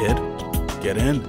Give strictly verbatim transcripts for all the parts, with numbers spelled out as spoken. Get in.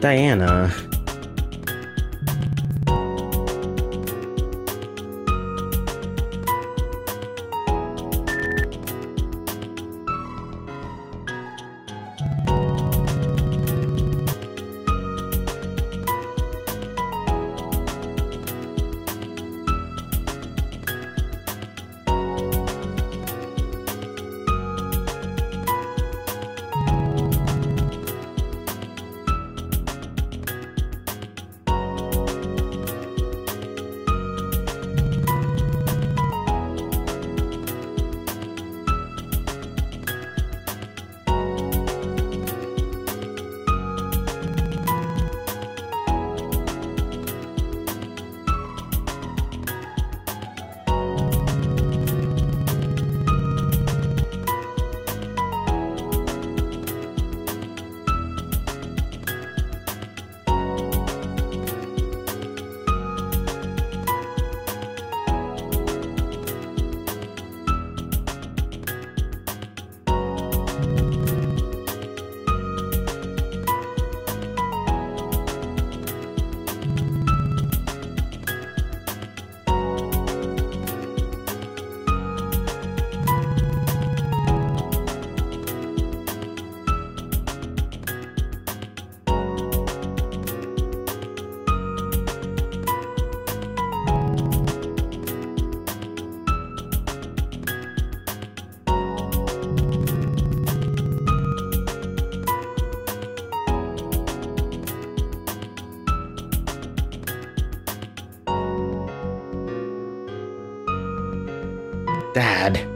Diana. Dad.